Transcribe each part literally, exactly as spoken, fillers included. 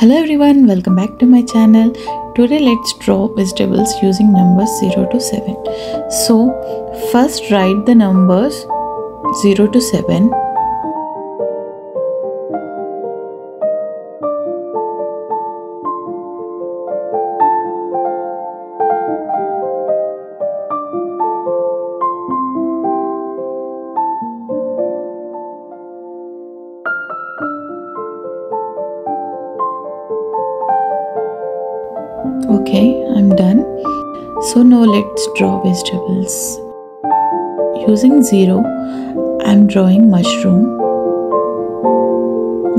Hello everyone, welcome back to my channel. Today let's draw vegetables using numbers zero to seven. So first write the numbers zero to seven. Okay, I'm done. So now let's draw vegetables. Using zero, I'm drawing mushroom.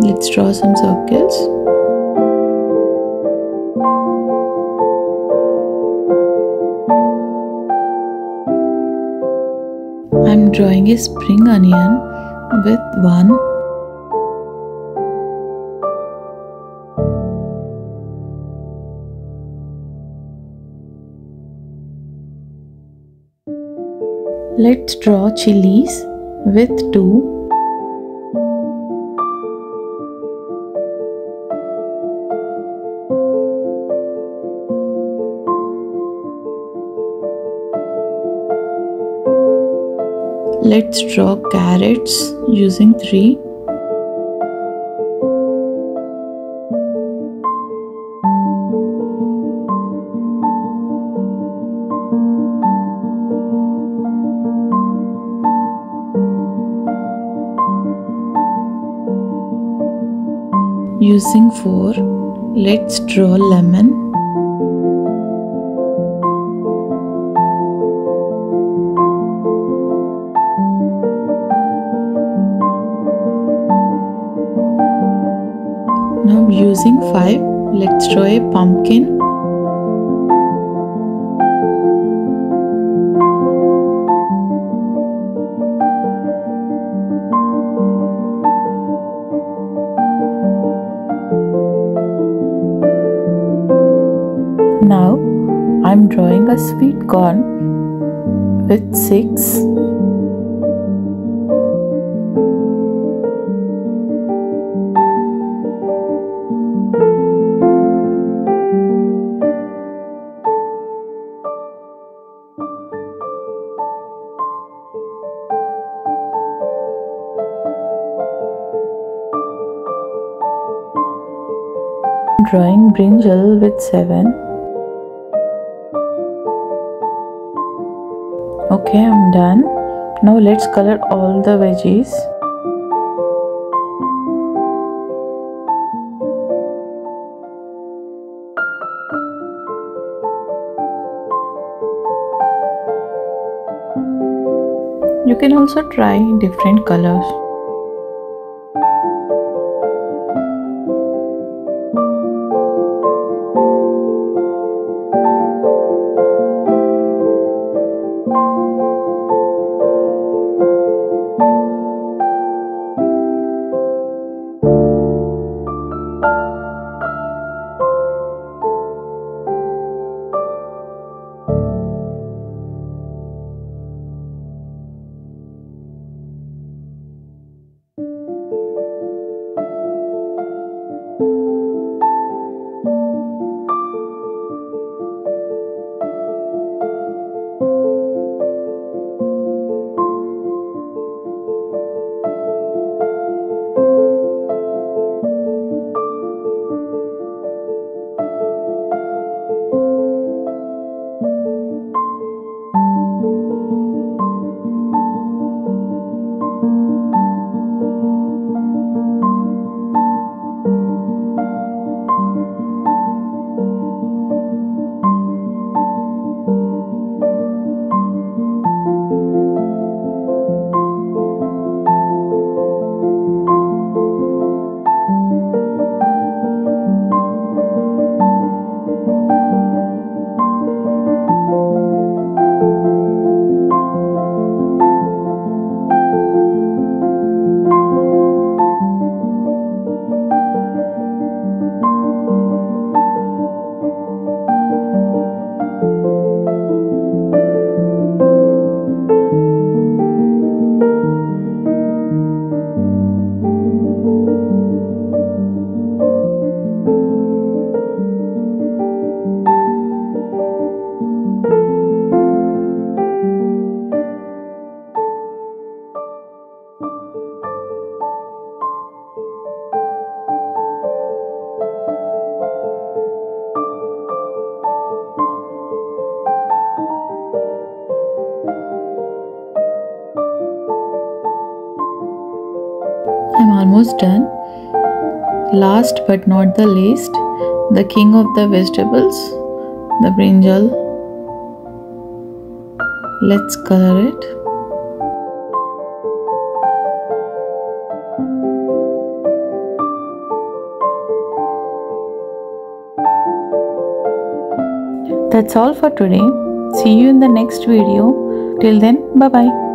Let's draw some circles. I'm drawing a spring onion with one. Let's draw chilies with two. Let's draw carrots using three. Using four, let's draw lemon. Now using five, let's draw a pumpkin. Now I'm drawing a sweet corn with six. I'm drawing brinjal with seven. Okay, I'm done. Now let's color all the veggies. You can also try different colors. is done. Last but not the least, the king of the vegetables, the brinjal. Let's color it. That's all for today. See you in the next video. Till then, bye bye.